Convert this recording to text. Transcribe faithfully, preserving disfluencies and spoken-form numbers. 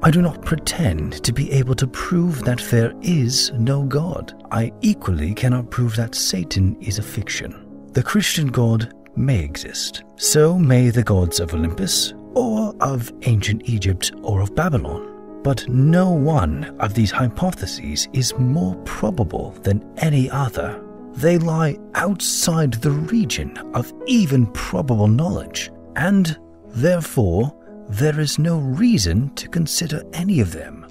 I do not pretend to be able to prove that there is no God. I equally cannot prove that Satan is a fiction. The Christian God may exist. So may the gods of Olympus, or of ancient Egypt, or of Babylon. But no one of these hypotheses is more probable than any other. They lie outside the region of even probable knowledge, and therefore there is no reason to consider any of them.